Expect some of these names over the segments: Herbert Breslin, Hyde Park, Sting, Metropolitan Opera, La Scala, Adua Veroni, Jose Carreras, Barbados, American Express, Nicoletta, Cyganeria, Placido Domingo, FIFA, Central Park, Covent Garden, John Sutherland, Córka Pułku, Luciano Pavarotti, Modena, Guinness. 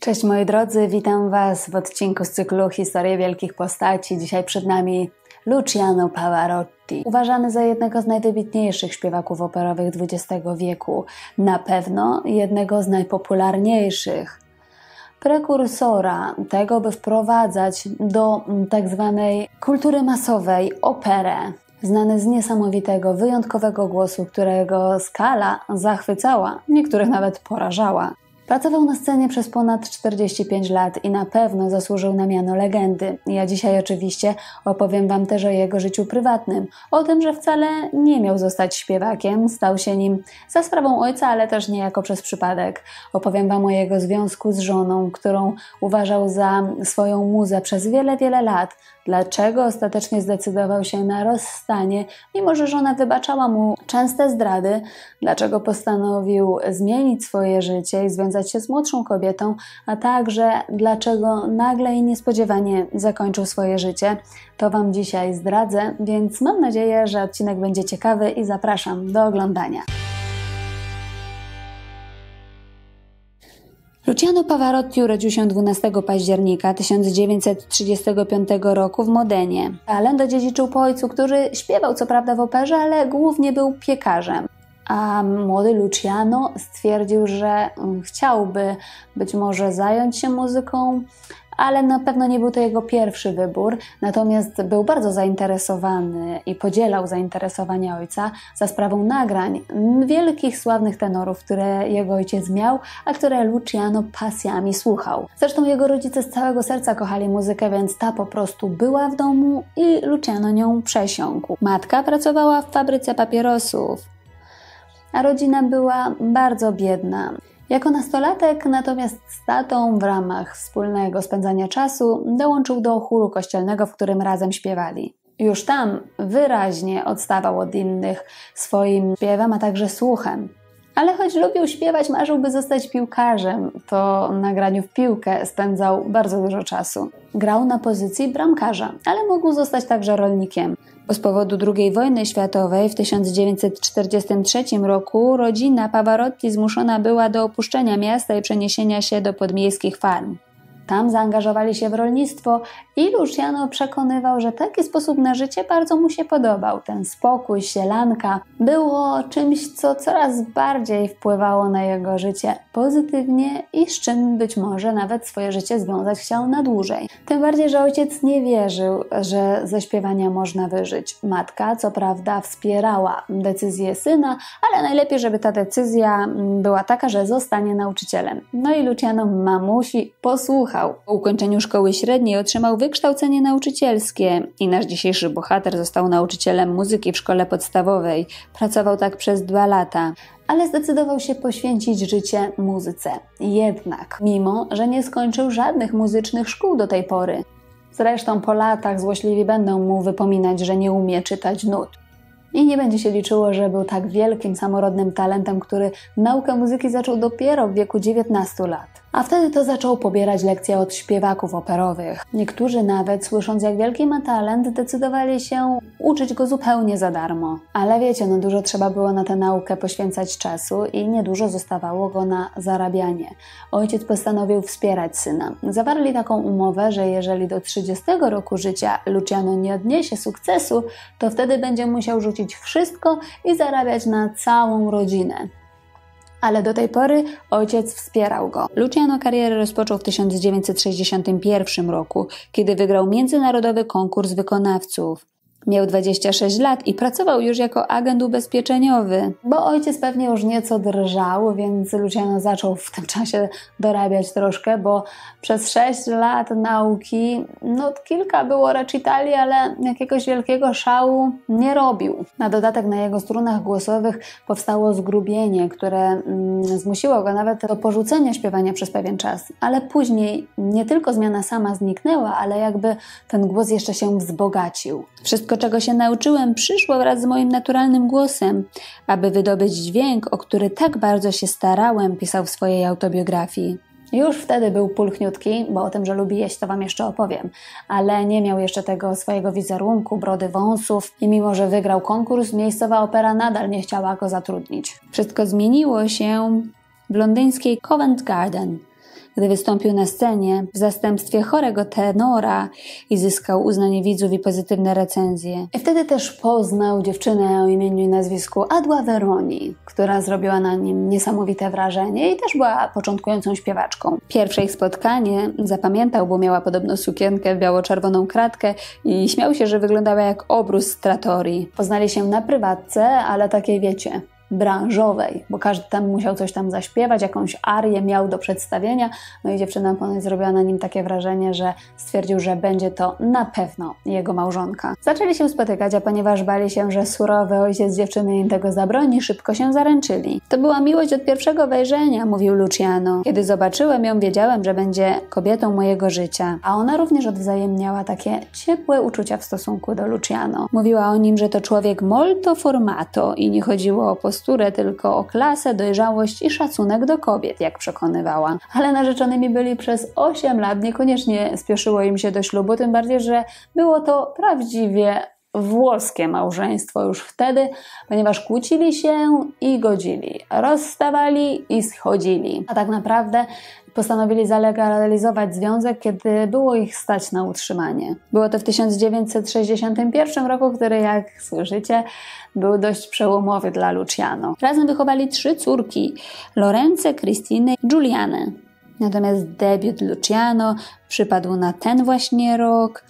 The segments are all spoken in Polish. Cześć moi drodzy, witam Was w odcinku z cyklu Historie Wielkich Postaci. Dzisiaj przed nami Luciano Pavarotti, uważany za jednego z najwybitniejszych śpiewaków operowych XX wieku, na pewno jednego z najpopularniejszych. Prekursora tego, by wprowadzać do tzw. kultury masowej operę, znany z niesamowitego, wyjątkowego głosu, którego skala zachwycała, niektórych nawet porażała. Pracował na scenie przez ponad 45 lat i na pewno zasłużył na miano legendy. Ja dzisiaj oczywiście opowiem Wam też o jego życiu prywatnym, o tym, że wcale nie miał zostać śpiewakiem, stał się nim za sprawą ojca, ale też niejako przez przypadek. Opowiem Wam o jego związku z żoną, którą uważał za swoją muzę przez wiele, wiele lat. Dlaczego ostatecznie zdecydował się na rozstanie, mimo że żona wybaczała mu częste zdrady? Dlaczego postanowił zmienić swoje życie i związać się z młodszą kobietą? A także dlaczego nagle i niespodziewanie zakończył swoje życie? To Wam dzisiaj zdradzę, więc mam nadzieję, że odcinek będzie ciekawy i zapraszam do oglądania. Luciano Pavarotti urodził się 12 października 1935 roku w Modenie. Talent odziedziczył po ojcu, który śpiewał co prawda w operze, ale głównie był piekarzem. A młody Luciano stwierdził, że chciałby być może zająć się muzyką, ale na pewno nie był to jego pierwszy wybór, natomiast był bardzo zainteresowany i podzielał zainteresowanie ojca za sprawą nagrań wielkich, sławnych tenorów, które jego ojciec miał, a które Luciano pasjami słuchał. Zresztą jego rodzice z całego serca kochali muzykę, więc ta po prostu była w domu i Luciano nią przesiąkł. Matka pracowała w fabryce papierosów, a rodzina była bardzo biedna. Jako nastolatek natomiast z tatą w ramach wspólnego spędzania czasu dołączył do chóru kościelnego, w którym razem śpiewali. Już tam wyraźnie odstawał od innych swoim śpiewem, a także słuchem. Ale choć lubił śpiewać, marzyłby zostać piłkarzem, to na graniu w piłkę spędzał bardzo dużo czasu. Grał na pozycji bramkarza, ale mógł zostać także rolnikiem. Bo z powodu II wojny światowej w 1943 roku rodzina Pavarotti zmuszona była do opuszczenia miasta i przeniesienia się do podmiejskich farm. Tam zaangażowali się w rolnictwo i Luciano przekonywał, że taki sposób na życie bardzo mu się podobał. Ten spokój, sielanka było czymś, co coraz bardziej wpływało na jego życie pozytywnie i z czym być może nawet swoje życie związać chciał na dłużej. Tym bardziej, że ojciec nie wierzył, że ze śpiewania można wyżyć. Matka co prawda wspierała decyzję syna, ale najlepiej, żeby ta decyzja była taka, że zostanie nauczycielem. No i Luciano mamusi posłuchał. Po ukończeniu szkoły średniej otrzymał wykształcenie nauczycielskie i nasz dzisiejszy bohater został nauczycielem muzyki w szkole podstawowej. Pracował tak przez 2 lata, ale zdecydował się poświęcić życie muzyce. Jednak, mimo że nie skończył żadnych muzycznych szkół do tej pory. Zresztą po latach złośliwi będą mu wypominać, że nie umie czytać nut. I nie będzie się liczyło, że był tak wielkim, samorodnym talentem, który naukę muzyki zaczął dopiero w wieku 19 lat. A wtedy to zaczął pobierać lekcje od śpiewaków operowych. Niektórzy nawet, słysząc jak wielki ma talent, decydowali się uczyć go zupełnie za darmo. Ale wiecie, no dużo trzeba było na tę naukę poświęcać czasu i niedużo zostawało go na zarabianie. Ojciec postanowił wspierać syna. Zawarli taką umowę, że jeżeli do 30 roku życia Luciano nie odniesie sukcesu, to wtedy będzie musiał rzucić wszystko i zarabiać na całą rodzinę. Ale do tej pory ojciec wspierał go. Luciano karierę rozpoczął w 1961 roku, kiedy wygrał międzynarodowy konkurs wykonawców. Miał 26 lat i pracował już jako agent ubezpieczeniowy. Bo ojciec pewnie już nieco drżał, więc Luciano zaczął w tym czasie dorabiać troszkę, bo przez 6 lat nauki, no kilka było recitali, ale jakiegoś wielkiego szału nie robił. Na dodatek na jego strunach głosowych powstało zgrubienie, które zmusiło go nawet do porzucenia śpiewania przez pewien czas. Ale później nie tylko zmiana sama zniknęła, ale jakby ten głos jeszcze się wzbogacił. Wszystko, czego się nauczyłem, przyszło wraz z moim naturalnym głosem. Aby wydobyć dźwięk, o który tak bardzo się starałem, pisał w swojej autobiografii. Już wtedy był pulchniutki, bo o tym, że lubi jeść, to Wam jeszcze opowiem. Ale nie miał jeszcze tego swojego wizerunku, brody, wąsów i mimo, że wygrał konkurs, miejscowa opera nadal nie chciała go zatrudnić. Wszystko zmieniło się w londyńskiej Covent Garden. gdy wystąpił na scenie w zastępstwie chorego tenora i zyskał uznanie widzów i pozytywne recenzje. I wtedy też poznał dziewczynę o imieniu i nazwisku Adua Veroni, która zrobiła na nim niesamowite wrażenie i też była początkującą śpiewaczką. Pierwsze ich spotkanie zapamiętał, bo miała podobno sukienkę, biało-czerwoną kratkę i śmiał się, że wyglądała jak obrus z tratorii. Poznali się na prywatce, ale takiej, wiecie, branżowej, bo każdy tam musiał coś tam zaśpiewać, jakąś arię miał do przedstawienia, no i dziewczyna ponoć zrobiła na nim takie wrażenie, że stwierdził, że będzie to na pewno jego małżonka. Zaczęli się spotykać, a ponieważ bali się, że surowy ojciec dziewczyny im tego zabroni, szybko się zaręczyli. To była miłość od pierwszego wejrzenia, mówił Luciano. Kiedy zobaczyłem ją, wiedziałem, że będzie kobietą mojego życia. A ona również odwzajemniała takie ciepłe uczucia w stosunku do Luciano. Mówiła o nim, że to człowiek molto formato i nie chodziło o tylko o klasę, dojrzałość i szacunek do kobiet, jak przekonywała. Ale narzeczonymi byli przez 8 lat, niekoniecznie spieszyło im się do ślubu, tym bardziej, że było to prawdziwie włoskie małżeństwo już wtedy, ponieważ kłócili się i godzili, rozstawali i schodzili. A tak naprawdę postanowili zalegalizować związek, kiedy było ich stać na utrzymanie. Było to w 1961 roku, który, jak słyszycie, był dość przełomowy dla Luciano. Razem wychowali 3 córki: Lorencę, Christinę i Julianę. Natomiast debiut Luciano przypadł na ten właśnie rok,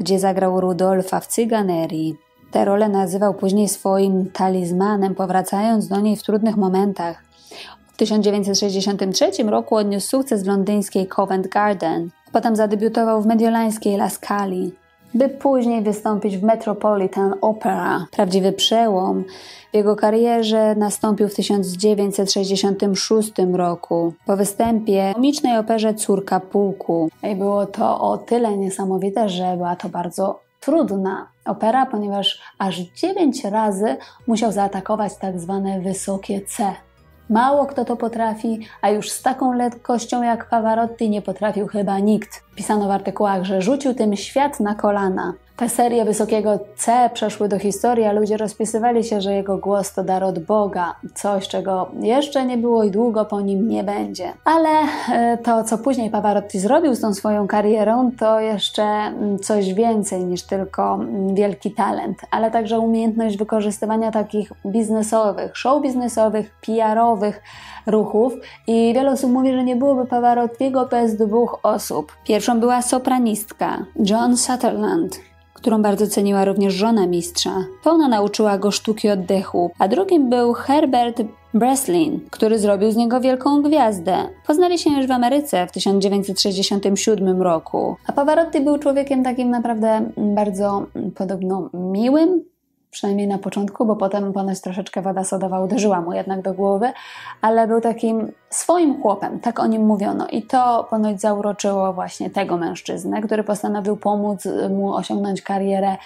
gdzie zagrał Rudolfa w Cyganerii. Tę rolę nazywał później swoim talizmanem, powracając do niej w trudnych momentach. W 1963 roku odniósł sukces w londyńskiej Covent Garden. Potem zadebiutował w mediolańskiej La Scali, by później wystąpić w Metropolitan Opera. Prawdziwy przełom w jego karierze nastąpił w 1966 roku po występie w komicznej operze Córka Pułku. I było to o tyle niesamowite, że była to bardzo trudna opera, ponieważ aż 9 razy musiał zaatakować tak zwane wysokie C. Mało kto to potrafi, a już z taką lekkością jak Pavarotti nie potrafił chyba nikt. Pisano w artykułach, że rzucił tym świat na kolana. Te serie wysokiego C przeszły do historii, a ludzie rozpisywali się, że jego głos to dar od Boga. Coś, czego jeszcze nie było i długo po nim nie będzie. Ale to, co później Pavarotti zrobił z tą swoją karierą, to jeszcze coś więcej niż tylko wielki talent, ale także umiejętność wykorzystywania takich biznesowych, show biznesowych, PR-owych ruchów. I wiele osób mówi, że nie byłoby Pavarottiego bez 2 osób. Pierwszą była sopranistka John Sutherland, którą bardzo ceniła również żona mistrza. To ona nauczyła go sztuki oddechu, a drugim był Herbert Breslin, który zrobił z niego wielką gwiazdę. Poznali się już w Ameryce w 1967 roku. A Pavarotti był człowiekiem takim naprawdę bardzo podobno miłym, przynajmniej na początku, bo potem ponoć troszeczkę woda sodowa uderzyła mu jednak do głowy, ale był takim swoim chłopem, tak o nim mówiono. I to ponoć zauroczyło właśnie tego mężczyznę, który postanowił pomóc mu osiągnąć karierę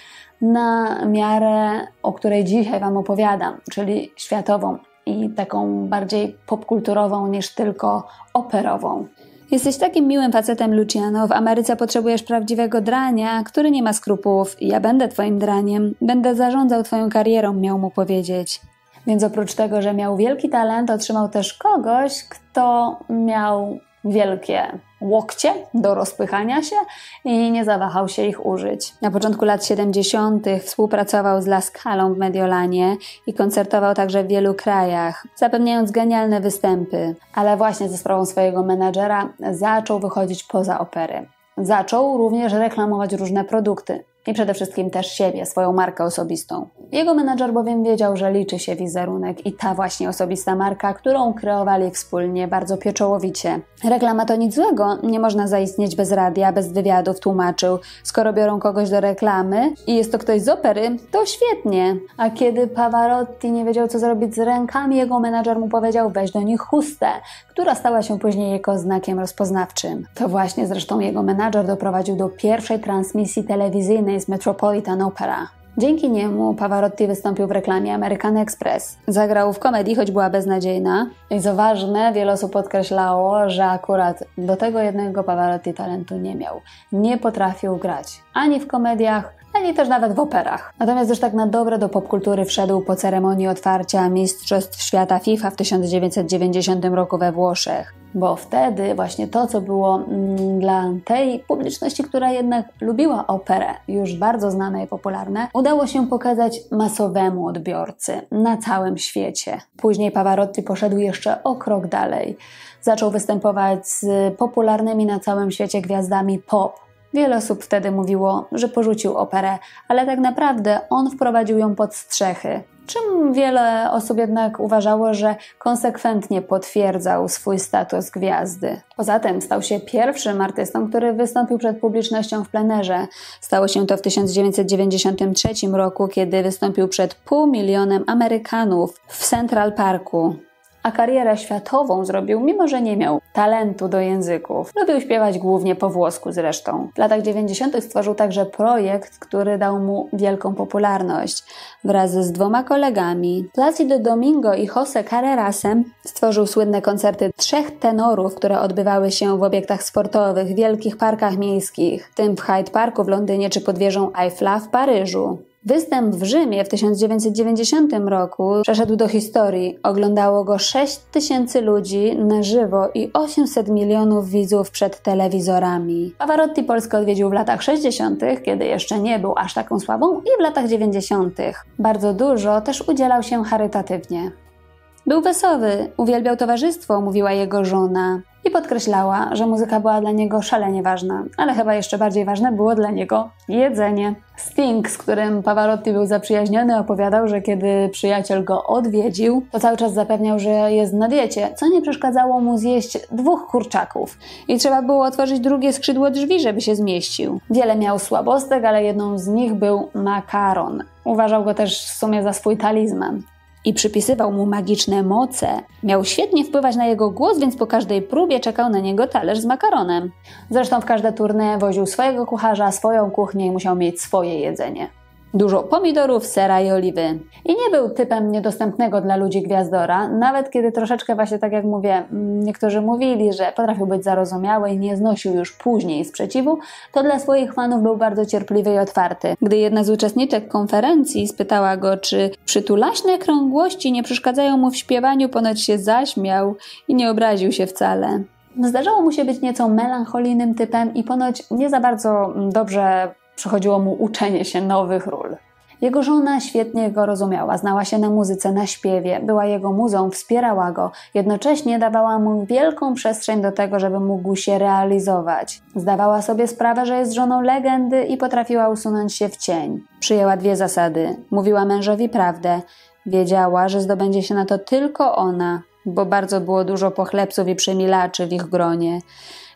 na miarę, o której dzisiaj Wam opowiadam, czyli światową i taką bardziej popkulturową niż tylko operową. Jesteś takim miłym facetem, Luciano. W Ameryce potrzebujesz prawdziwego drania, który nie ma skrupułów. Ja będę twoim draniem. Będę zarządzał twoją karierą, miał mu powiedzieć. Więc oprócz tego, że miał wielki talent, otrzymał też kogoś, kto miał wielkie łokcie do rozpychania się i nie zawahał się ich użyć. Na początku lat 70. współpracował z La Scalą w Mediolanie i koncertował także w wielu krajach, zapewniając genialne występy. Ale właśnie ze sprawą swojego menadżera zaczął wychodzić poza opery. Zaczął również reklamować różne produkty i przede wszystkim też siebie, swoją markę osobistą. Jego menadżer bowiem wiedział, że liczy się wizerunek i ta właśnie osobista marka, którą kreowali wspólnie bardzo pieczołowicie. Reklama to nic złego, nie można zaistnieć bez radia, bez wywiadów, tłumaczył. Skoro biorą kogoś do reklamy i jest to ktoś z opery, to świetnie. A kiedy Pavarotti nie wiedział, co zrobić z rękami, jego menadżer mu powiedział: weź do nich chustę, która stała się później jego znakiem rozpoznawczym. To właśnie zresztą jego menadżer doprowadził do pierwszej transmisji telewizyjnej z Metropolitan Opera. Dzięki niemu Pavarotti wystąpił w reklamie American Express. Zagrał w komedii, choć była beznadziejna. I co ważne, wiele osób podkreślało, że akurat do tego jednego Pavarotti talentu nie miał. Nie potrafił grać ani w komediach, ani też nawet w operach. Natomiast już tak na dobre do popkultury wszedł po ceremonii otwarcia Mistrzostw Świata FIFA w 1990 roku we Włoszech. Bo wtedy właśnie to, co było dla tej publiczności, która jednak lubiła operę, już bardzo znane i popularne, udało się pokazać masowemu odbiorcy na całym świecie. Później Pavarotti poszedł jeszcze o krok dalej. Zaczął występować z popularnymi na całym świecie gwiazdami pop. Wiele osób wtedy mówiło, że porzucił operę, ale tak naprawdę on wprowadził ją pod strzechy. Czym wiele osób jednak uważało, że konsekwentnie potwierdzał swój status gwiazdy. Poza tym stał się pierwszym artystą, który wystąpił przed publicznością w plenerze. Stało się to w 1993 roku, kiedy wystąpił przed 500 000 Amerykanów w Central Parku. A karierę światową zrobił, mimo że nie miał talentu do języków. Lubił śpiewać głównie po włosku zresztą. W latach 90. stworzył także projekt, który dał mu wielką popularność. Wraz z dwoma kolegami, Placido Domingo i Jose Carrerasem, stworzył słynne koncerty 3 tenorów, które odbywały się w obiektach sportowych, wielkich parkach miejskich, w tym w Hyde Parku w Londynie czy pod wieżą Eiffla w Paryżu. Występ w Rzymie w 1990 roku przeszedł do historii. Oglądało go 6000 ludzi na żywo i 800 000 000 widzów przed telewizorami. Pavarotti Polskę odwiedził w latach 60., kiedy jeszcze nie był aż taką sławą, i w latach 90. Bardzo dużo też udzielał się charytatywnie. Był wesoły, uwielbiał towarzystwo, mówiła jego żona. I podkreślała, że muzyka była dla niego szalenie ważna, ale chyba jeszcze bardziej ważne było dla niego jedzenie. Sting, z którym Pavarotti był zaprzyjaźniony, opowiadał, że kiedy przyjaciel go odwiedził, to cały czas zapewniał, że jest na diecie, co nie przeszkadzało mu zjeść 2 kurczaków. I trzeba było otworzyć drugie skrzydło drzwi, żeby się zmieścił. Wiele miał słabostek, ale jedną z nich był makaron. Uważał go też w sumie za swój talizman. I przypisywał mu magiczne moce. Miał świetnie wpływać na jego głos, więc po każdej próbie czekał na niego talerz z makaronem. Zresztą w każde tournée woził swojego kucharza, swoją kuchnię i musiał mieć swoje jedzenie. Dużo pomidorów, sera i oliwy. I nie był typem niedostępnego dla ludzi gwiazdora, nawet kiedy troszeczkę właśnie tak jak mówię, niektórzy mówili, że potrafił być zarozumiały i nie znosił już później sprzeciwu, to dla swoich fanów był bardzo cierpliwy i otwarty. Gdy jedna z uczestniczek konferencji spytała go, czy przytulaśne krągłości nie przeszkadzają mu w śpiewaniu, ponoć się zaśmiał i nie obraził się wcale. Zdarzało mu się być nieco melancholijnym typem i ponoć nie za bardzo dobrze przychodziło mu uczenie się nowych ról. Jego żona świetnie go rozumiała, znała się na muzyce, na śpiewie, była jego muzą, wspierała go. Jednocześnie dawała mu wielką przestrzeń do tego, żeby mógł się realizować. Zdawała sobie sprawę, że jest żoną legendy i potrafiła usunąć się w cień. Przyjęła 2 zasady. Mówiła mężowi prawdę. Wiedziała, że zdobędzie się na to tylko ona, bo bardzo było dużo pochlebców i przemilaczy w ich gronie.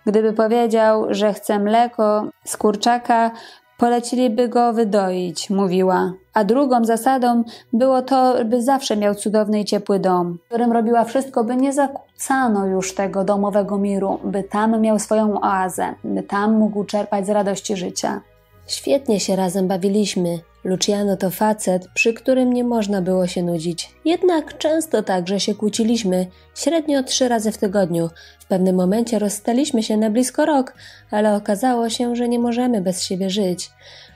Gdyby powiedział, że chce mleko z kurczaka, poleciliby go wydoić, mówiła. A drugą zasadą było to, by zawsze miał cudowny i ciepły dom, w którym robiła wszystko, by nie zakłócano już tego domowego miru, by tam miał swoją oazę, by tam mógł czerpać z radości życia. Świetnie się razem bawiliśmy. Luciano to facet, przy którym nie można było się nudzić. Jednak często także się kłóciliśmy, średnio 3 razy w tygodniu. W pewnym momencie rozstaliśmy się na blisko rok, ale okazało się, że nie możemy bez siebie żyć,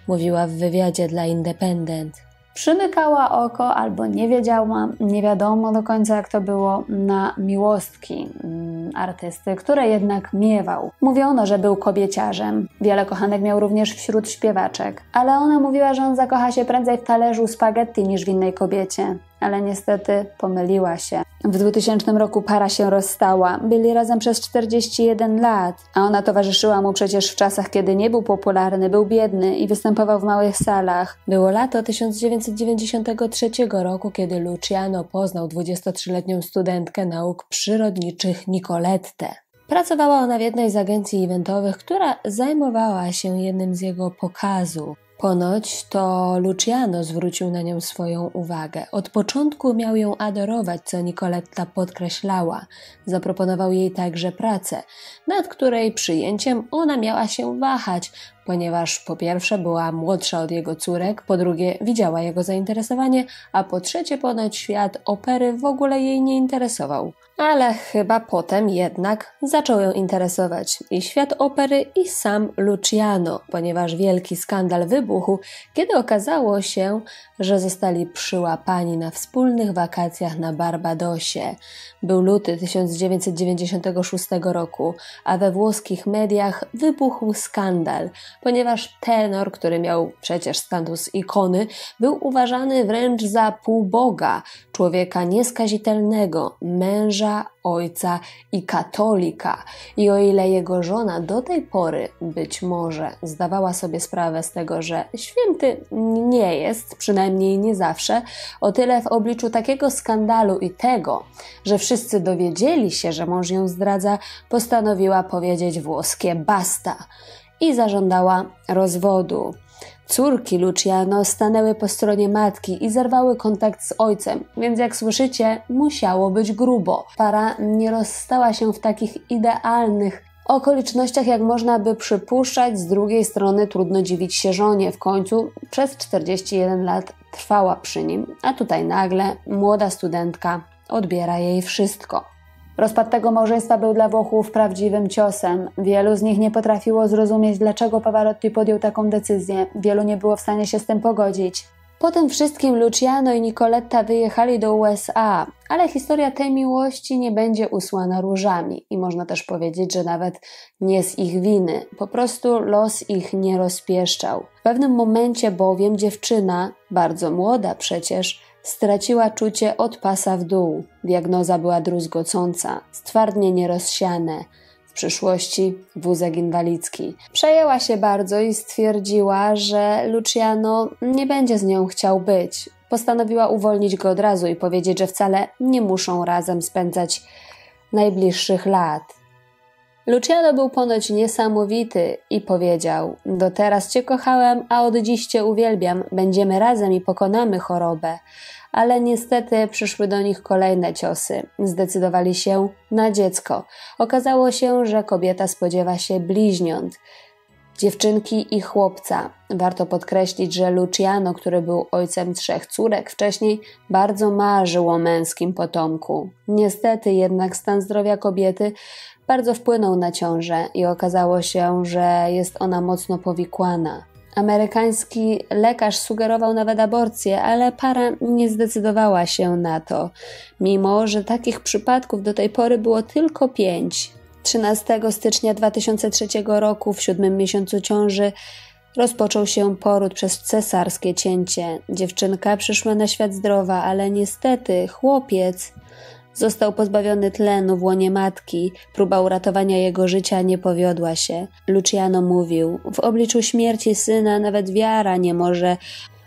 mówiła w wywiadzie dla Independent. Przymykała oko albo nie wiedziała, nie wiadomo do końca jak to było, na miłostki artysty, które jednak miewał. Mówiono, że był kobieciarzem. Wiele kochanek miał również wśród śpiewaczek. Ale ona mówiła, że on zakocha się prędzej w talerzu spaghetti niż w innej kobiecie. Ale niestety pomyliła się. W 2000 roku para się rozstała. Byli razem przez 41 lat. A ona towarzyszyła mu przecież w czasach, kiedy nie był popularny, był biedny i występował w małych salach. Było lato 1993 roku, kiedy Luciano poznał 23-letnią studentkę nauk przyrodniczych Nicolettę. Pracowała ona w jednej z agencji eventowych, która zajmowała się jednym z jego pokazów. Ponoć to Luciano zwrócił na nią swoją uwagę. Od początku miał ją adorować, co Nicoletta podkreślała. Zaproponował jej także pracę, nad której przyjęciem ona miała się wahać, ponieważ po pierwsze była młodsza od jego córek, po drugie widziała jego zainteresowanie, a po trzecie ponoć świat opery w ogóle jej nie interesował. Ale chyba potem jednak zaczął ją interesować i świat opery, i sam Luciano, ponieważ wielki skandal wybuchł, kiedy okazało się, że zostali przyłapani na wspólnych wakacjach na Barbadosie. Był luty 1996 roku, a we włoskich mediach wybuchł skandal, ponieważ tenor, który miał przecież status ikony, był uważany wręcz za półboga, człowieka nieskazitelnego, męża, ojca i katolika. I o ile jego żona do tej pory być może zdawała sobie sprawę z tego, że święty nie jest, przynajmniej nie zawsze, o tyle w obliczu takiego skandalu i tego, że wszyscy dowiedzieli się, że mąż ją zdradza, postanowiła powiedzieć włoskie basta i zażądała rozwodu. Córki Luciano stanęły po stronie matki i zerwały kontakt z ojcem, więc jak słyszycie, musiało być grubo. Para nie rozstała się w takich idealnych okolicznościach, jak można by przypuszczać. Z drugiej strony trudno dziwić się żonie, w końcu przez 41 lat trwała przy nim, a tutaj nagle młoda studentka odbiera jej wszystko. Rozpad tego małżeństwa był dla Włochów prawdziwym ciosem. Wielu z nich nie potrafiło zrozumieć, dlaczego Pavarotti podjął taką decyzję. Wielu nie było w stanie się z tym pogodzić. Po tym wszystkim Luciano i Nicoletta wyjechali do USA, ale historia tej miłości nie będzie usłana różami i można też powiedzieć, że nawet nie z ich winy. Po prostu los ich nie rozpieszczał. W pewnym momencie bowiem dziewczyna, bardzo młoda przecież, straciła czucie od pasa w dół. Diagnoza była druzgocąca, stwardnienie rozsiane, w przyszłości wózek inwalidzki. Przejęła się bardzo i stwierdziła, że Luciano nie będzie z nią chciał być. Postanowiła uwolnić go od razu i powiedzieć, że wcale nie muszą razem spędzać najbliższych lat. Luciano był ponoć niesamowity i powiedział: do teraz Cię kochałem, a od dziś Cię uwielbiam, będziemy razem i pokonamy chorobę. Ale niestety przyszły do nich kolejne ciosy. Zdecydowali się na dziecko. Okazało się, że kobieta spodziewa się bliźniąt. Dziewczynki i chłopca. Warto podkreślić, że Luciano, który był ojcem 3 córek wcześniej, bardzo marzył o męskim potomku. Niestety jednak stan zdrowia kobiety bardzo wpłynął na ciążę i okazało się, że jest ona mocno powikłana. Amerykański lekarz sugerował nawet aborcję, ale para nie zdecydowała się na to, mimo że takich przypadków do tej pory było tylko 5. 13 stycznia 2003 roku, w 7 miesiącu ciąży, rozpoczął się poród przez cesarskie cięcie. Dziewczynka przyszła na świat zdrowa, ale niestety chłopiec został pozbawiony tlenu w łonie matki. Próba uratowania jego życia nie powiodła się. Luciano mówił: w obliczu śmierci syna nawet wiara nie może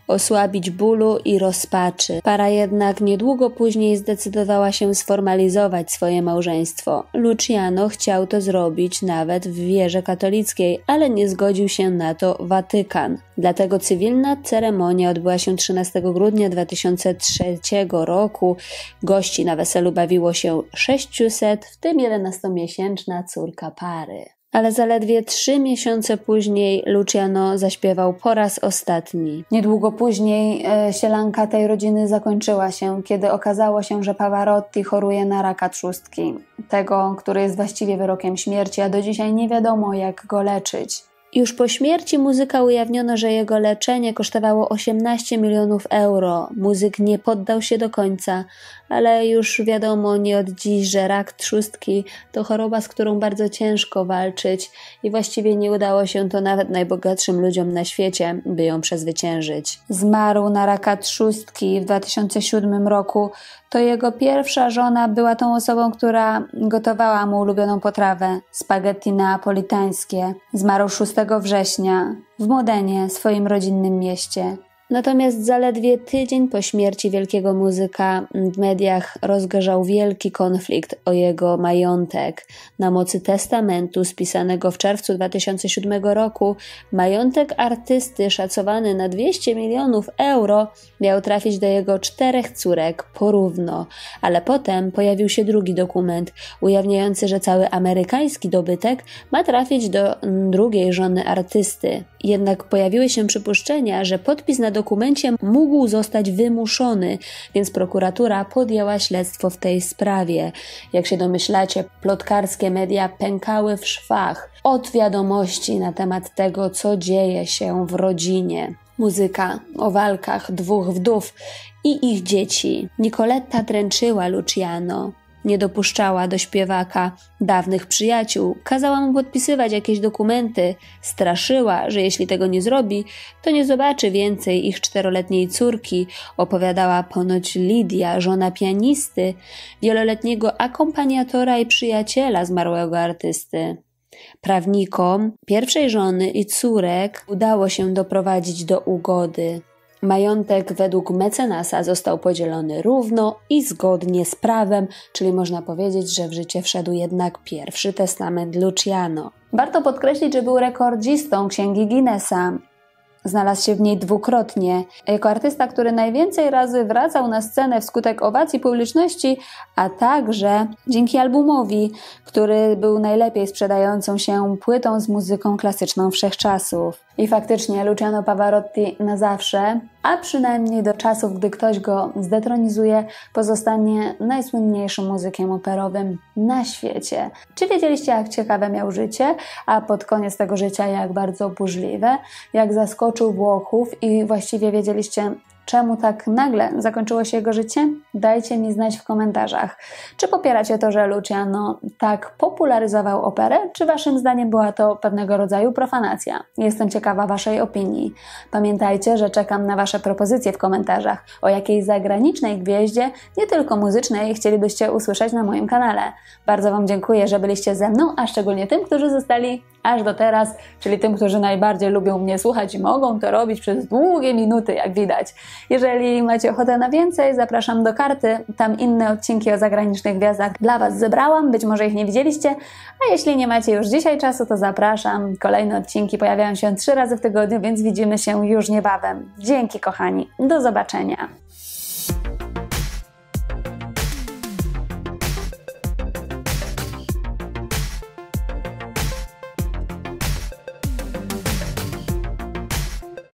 osłabić bólu i rozpaczy. Para jednak niedługo później zdecydowała się sformalizować swoje małżeństwo. Luciano chciał to zrobić nawet w wierze katolickiej, ale nie zgodził się na to Watykan. Dlatego cywilna ceremonia odbyła się 13 grudnia 2003 roku. Gości na weselu bawiło się 600, w tym 11-miesięczna córka pary. Ale zaledwie 3 miesiące później Luciano zaśpiewał po raz ostatni. Niedługo później sielanka tej rodziny zakończyła się, kiedy okazało się, że Pavarotti choruje na raka trzustki. Tego, który jest właściwie wyrokiem śmierci, a do dzisiaj nie wiadomo, jak go leczyć. Już po śmierci muzyka ujawniono, że jego leczenie kosztowało 18 milionów euro. Muzyk nie poddał się do końca, ale już wiadomo nie od dziś, że rak trzustki to choroba, z którą bardzo ciężko walczyć i właściwie nie udało się to nawet najbogatszym ludziom na świecie, by ją przezwyciężyć. Zmarł na raka trzustki w 2007 roku. To jego pierwsza żona była tą osobą, która gotowała mu ulubioną potrawę – spaghetti neapolitańskie. Zmarł 6 września w Modenie, swoim rodzinnym mieście. Natomiast zaledwie tydzień po śmierci wielkiego muzyka w mediach rozgorzał wielki konflikt o jego majątek. Na mocy testamentu spisanego w czerwcu 2007 roku majątek artysty szacowany na 200 milionów euro miał trafić do jego 4 córek porówno. Ale potem pojawił się drugi dokument ujawniający, że cały amerykański dobytek ma trafić do drugiej żony artysty. Jednak pojawiły się przypuszczenia, że podpis na dokumencie mógł zostać wymuszony, więc prokuratura podjęła śledztwo w tej sprawie. Jak się domyślacie, plotkarskie media pękały w szwach od wiadomości na temat tego, co dzieje się w rodzinie. Muzyka o walkach dwóch wdów i ich dzieci. Nicoletta dręczyła Luciano. Nie dopuszczała do śpiewaka dawnych przyjaciół, kazała mu podpisywać jakieś dokumenty, straszyła, że jeśli tego nie zrobi, to nie zobaczy więcej ich 4-letniej córki, opowiadała ponoć Lidia, żona pianisty, wieloletniego akompaniatora i przyjaciela zmarłego artysty. Prawnikom pierwszej żony i córek udało się doprowadzić do ugody. Majątek według mecenasa został podzielony równo i zgodnie z prawem, czyli można powiedzieć, że w życie wszedł jednak pierwszy testament Luciano. Warto podkreślić, że był rekordzistą księgi Guinnessa. Znalazł się w niej dwukrotnie. Jako artysta, który najwięcej razy wracał na scenę wskutek owacji publiczności, a także dzięki albumowi, który był najlepiej sprzedającą się płytą z muzyką klasyczną wszechczasów. I faktycznie Luciano Pavarotti na zawsze, a przynajmniej do czasów, gdy ktoś go zdetronizuje, pozostanie najsłynniejszym muzykiem operowym na świecie. Czy wiedzieliście, jak ciekawe miał życie, a pod koniec tego życia jak bardzo burzliwe, jak zaskoczył Włochów i właściwie wiedzieliście, czemu tak nagle zakończyło się jego życie? Dajcie mi znać w komentarzach. Czy popieracie to, że Luciano tak popularyzował operę, czy waszym zdaniem była to pewnego rodzaju profanacja? Jestem ciekawa waszej opinii. Pamiętajcie, że czekam na wasze propozycje w komentarzach, o jakiej zagranicznej gwieździe, nie tylko muzycznej, chcielibyście usłyszeć na moim kanale. Bardzo wam dziękuję, że byliście ze mną, a szczególnie tym, którzy zostali aż do teraz, czyli tym, którzy najbardziej lubią mnie słuchać i mogą to robić przez długie minuty, jak widać. Jeżeli macie ochotę na więcej, zapraszam do karty. Tam inne odcinki o zagranicznych gwiazdach dla was zebrałam, być może ich nie widzieliście, a jeśli nie macie już dzisiaj czasu, to zapraszam. Kolejne odcinki pojawiają się 3 razy w tygodniu, więc widzimy się już niebawem. Dzięki kochani, do zobaczenia.